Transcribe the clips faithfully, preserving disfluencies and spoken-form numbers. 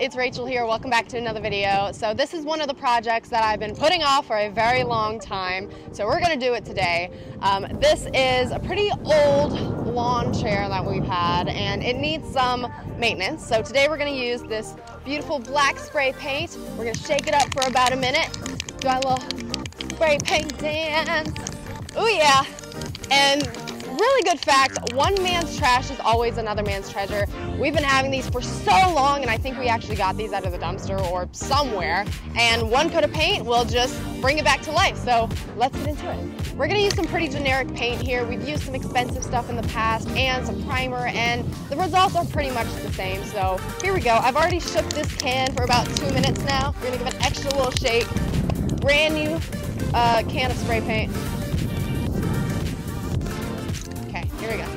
It's Rachel here. Welcome back to another video. So this is one of the projects that I've been putting off for a very long time. So we're going to do it today. Um, this is a pretty old lawn chair that we've had and it needs some maintenance. So today we're going to use this beautiful black spray paint. We're going to shake it up for about a minute. Do our little spray paint dance. Oh yeah. And really good fact, one man's trash is always another man's treasure. We've been having these for so long, and I think we actually got these out of the dumpster or somewhere, and one coat of paint will just bring it back to life. So let's get into it. We're gonna use some pretty generic paint here. We've used some expensive stuff in the past and some primer, and the results are pretty much the same. So here we go. I've already shook this can for about two minutes now. We're gonna give it an extra little shake. Brand new uh, can of spray paint. Here we go. Ready?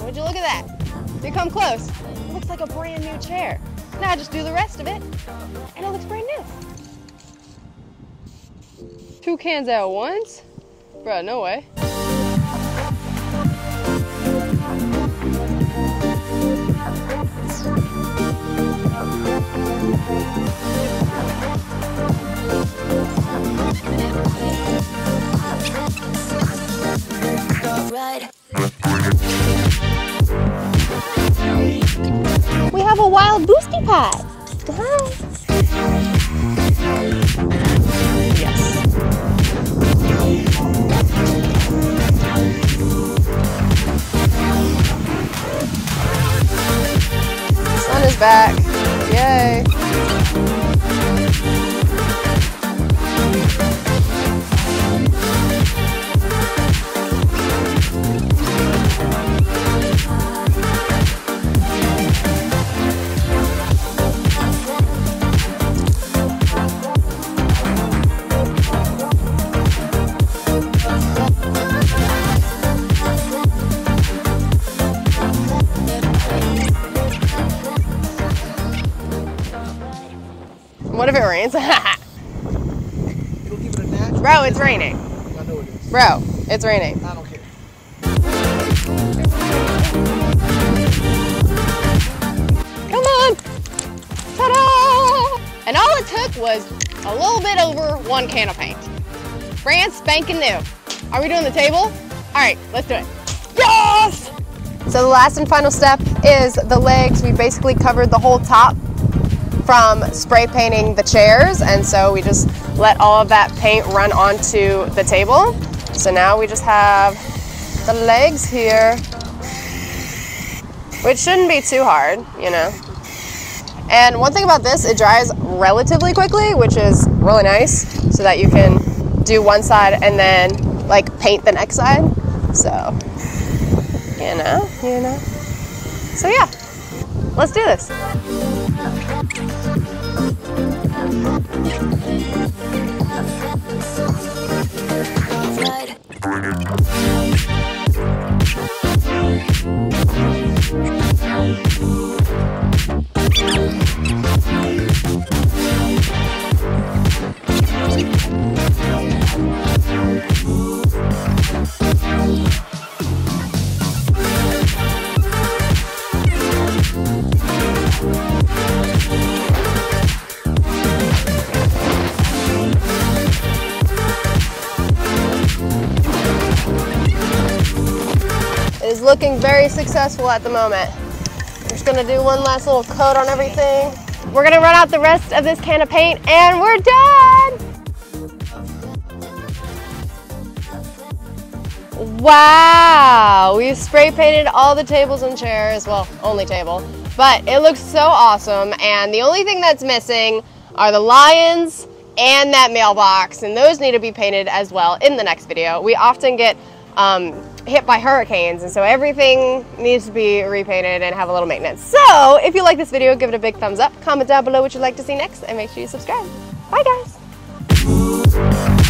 Would you look at that? If you come close, it looks like a brand new chair. Now I just do the rest of it, and it looks brand new. Two cans at once? Bro, no way. We have a Wild Boosty Pie. Yes. The sun is back. Yay. What if it rains? It'll keep it a natural. Bro, it's raining. I know it is. Bro, it's raining. I don't care. Come on! Ta-da! And all it took was a little bit over one can of paint. Brand spanking new. Are we doing the table? All right, let's do it. Yes! So the last and final step is the legs. We basically covered the whole top from spray painting the chairs, and so we just let all of that paint run onto the table. So now we just have the legs here, which shouldn't be too hard, you know. And one thing about this, it dries relatively quickly, which is really nice, so that you can do one side and then like paint the next side. So, you know, you know. So yeah, let's do this. Looking very successful at the moment. I'm just gonna do one last little coat on everything. We're gonna run out the rest of this can of paint and we're done! Wow! We've spray painted all the tables and chairs, well, only table, but it looks so awesome, and the only thing that's missing are the lions and that mailbox, and those need to be painted as well in the next video. We often get um, hit by hurricanes, and so everything needs to be repainted and have a little maintenance. So if you like this video, give it a big thumbs up, comment down below what you'd like to see next, and make sure you subscribe. Bye guys.